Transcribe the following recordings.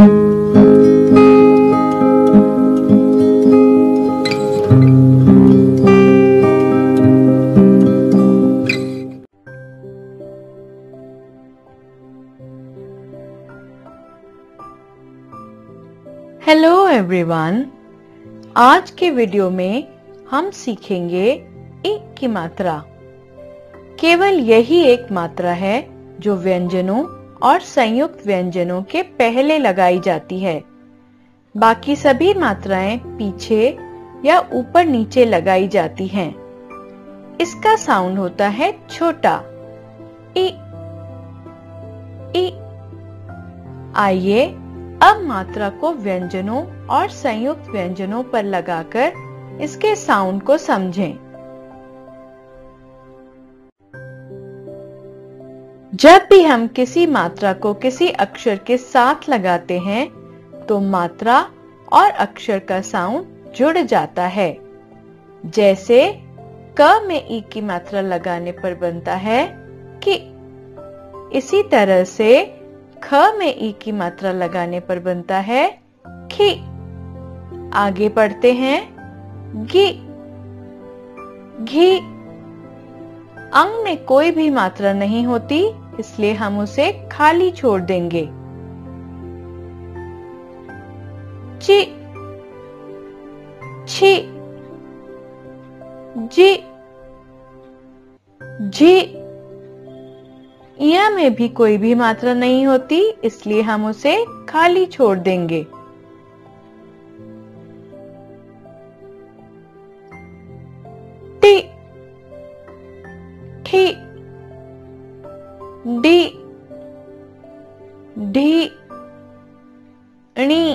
Hello everyone, आज के video में हम सीखेंगे एक की मात्रा। केवल यही एक मात्रा है जो व्यंजनों और संयुक्त व्यंजनों के पहले लगाई जाती है। बाकी सभी मात्राएं पीछे या ऊपर नीचे लगाई जाती हैं। इसका साउंड होता है छोटा ई ई। आइए अब मात्रा को व्यंजनों और संयुक्त व्यंजनों पर लगाकर इसके साउंड को समझें। जब भी हम किसी मात्रा को किसी अक्षर के साथ लगाते हैं तो मात्रा और अक्षर का साउंड जुड़ जाता है। जैसे क में ई की मात्रा लगाने पर बनता है कि। इसी तरह से ख में ई की मात्रा लगाने पर बनता है खी। आगे पढ़ते हैं घी घी। अंग में कोई भी मात्रा नहीं होती, इसलिए हम उसे खाली छोड़ देंगे। ची छी जी जी। इया में भी कोई भी मात्रा नहीं होती, इसलिए हम उसे खाली छोड़ देंगे। टी ठी डी ढी णी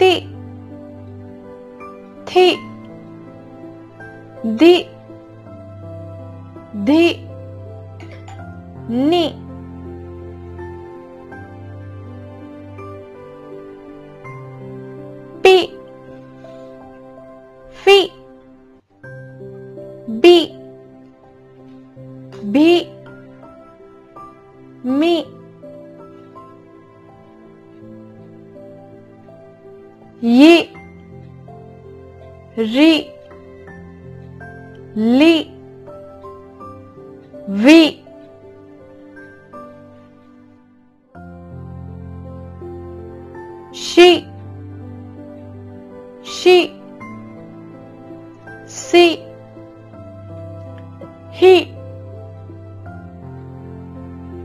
ती थी दी धी नी पी फी बी भी मी ये री ली वी। शी सी ही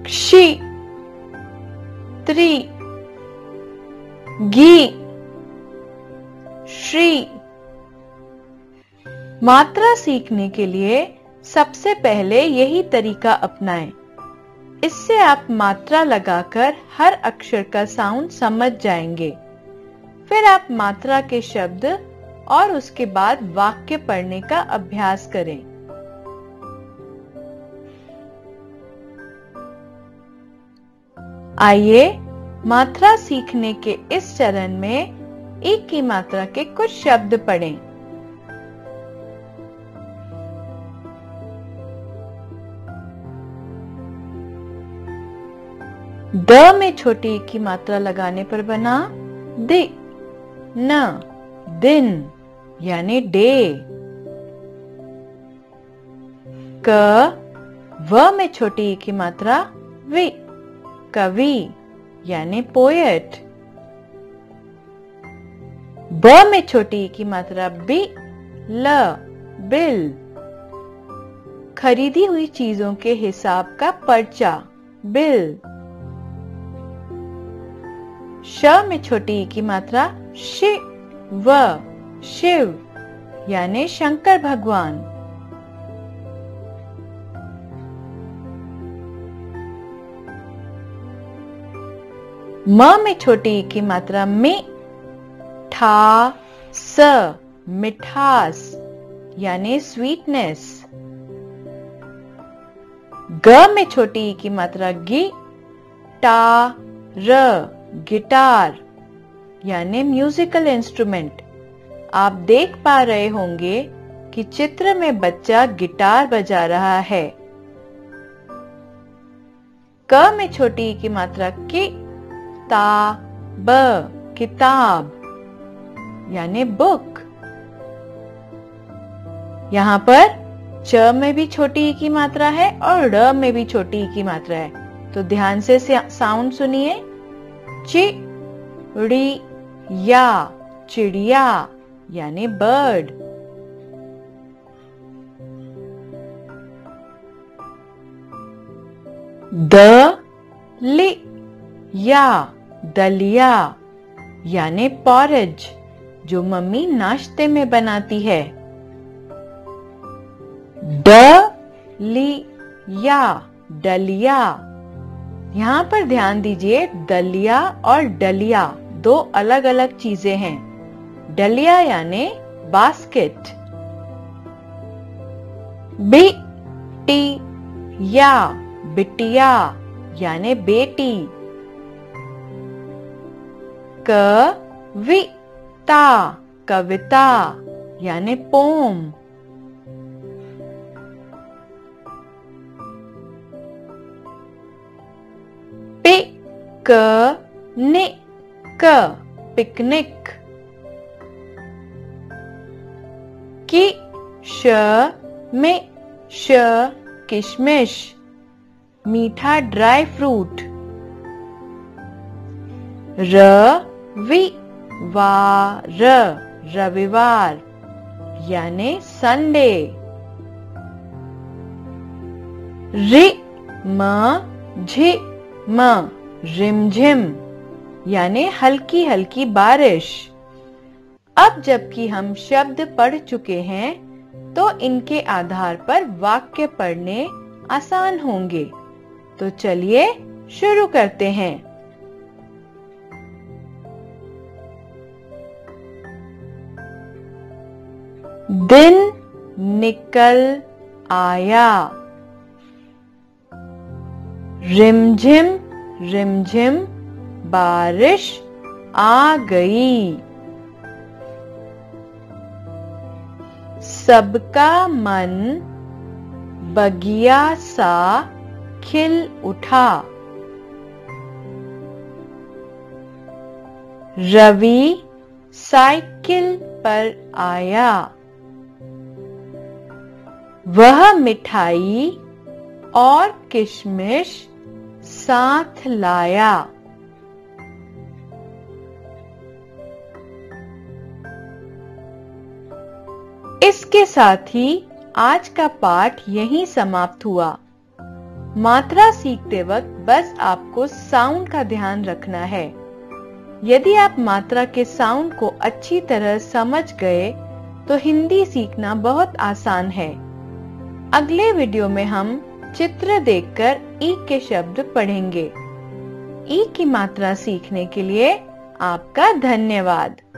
क्षी त्री घी श्री। मात्रा सीखने के लिए सबसे पहले यही तरीका अपनाएं। इससे आप मात्रा लगाकर हर अक्षर का साउंड समझ जाएंगे। फिर आप मात्रा के शब्द और उसके बाद वाक्य पढ़ने का अभ्यास करें। आइए मात्रा सीखने के इस चरण में एक की मात्रा के कुछ शब्द पढ़ें। द में छोटी की मात्रा लगाने पर बना दि न दिन यानी डे। क व में छोटी की मात्रा वि कवि यानी पोएट। ब में छोटी की मात्रा बि ल बिल। खरीदी हुई चीजों के हिसाब का पर्चा बिल। श में छोटी की मात्रा शि व शिव यानी शंकर भगवान। म में छोटी की मात्रा मि ठा स मिठास यानी स्वीटनेस। ग में छोटी की मात्रा गि टा र गिटार यानी म्यूजिकल इंस्ट्रूमेंट। आप देख पा रहे होंगे कि चित्र में बच्चा गिटार बजा रहा है। क में छोटी ई की मात्रा कि ता ब किताब यानी बुक। यहाँ पर च में भी छोटी ई की मात्रा है और ड में भी छोटी ई की मात्रा है, तो ध्यान से साउंड सुनिए। चिड़िया चिड़िया यानी बर्ड। दलिया दलिया यानी पॉरेज जो मम्मी नाश्ते में बनाती है। डलिया डलिया, यहाँ पर ध्यान दीजिए, दलिया और डलिया दो अलग अलग चीजें हैं। डलिया यानी बास्केट। बिटिया बिटिया यानी बेटी। कविता कविता यानी पोम। Picnic picnic. किशमिश किशमिश मीठा ड्राई फ्रूट। रविवार रविवार यानी संडे। रिमझिम रिमझिम यानी हल्की हल्की बारिश। अब जबकि हम शब्द पढ़ चुके हैं तो इनके आधार पर वाक्य पढ़ने आसान होंगे, तो चलिए शुरू करते हैं। दिन निकल आया। रिमझिम रिमझिम बारिश आ गई। सबका मन बगिया सा खिल उठा। रवि साइकिल पर आया। वह मिठाई और किशमिश साथ लाया। इसके साथ ही आज का पाठ यहीं समाप्त हुआ। मात्रा सीखते वक्त बस आपको साउंड का ध्यान रखना है। यदि आप मात्रा के साउंड को अच्छी तरह समझ गए तो हिंदी सीखना बहुत आसान है। अगले वीडियो में हम चित्र देखकर ई के शब्द पढ़ेंगे। ई की मात्रा सीखने के लिए आपका धन्यवाद।